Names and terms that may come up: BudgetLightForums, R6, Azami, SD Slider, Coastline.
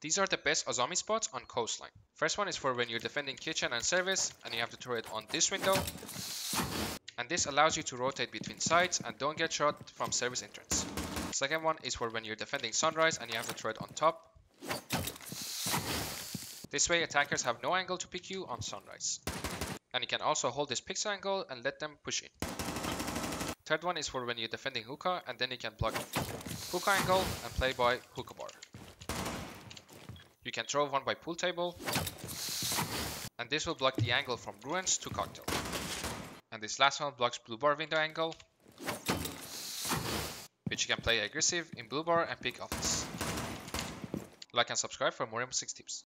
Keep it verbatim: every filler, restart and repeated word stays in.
These are the best Azami spots on Coastline. First one is for when you're defending kitchen and service and you have to throw it on this window. And this allows you to rotate between sides and don't get shot from service entrance. Second one is for when you're defending sunrise and you have to throw it on top. This way attackers have no angle to pick you on sunrise. And you can also hold this pixel angle and let them push in. Third one is for when you're defending hookah and then you can block hookah angle and play by hookah bar. You can throw one by pool table, and this will block the angle from ruins to cocktail. And this last one blocks blue bar window angle, which you can play aggressive in blue bar and pick offense. Like and subscribe for more M six tips.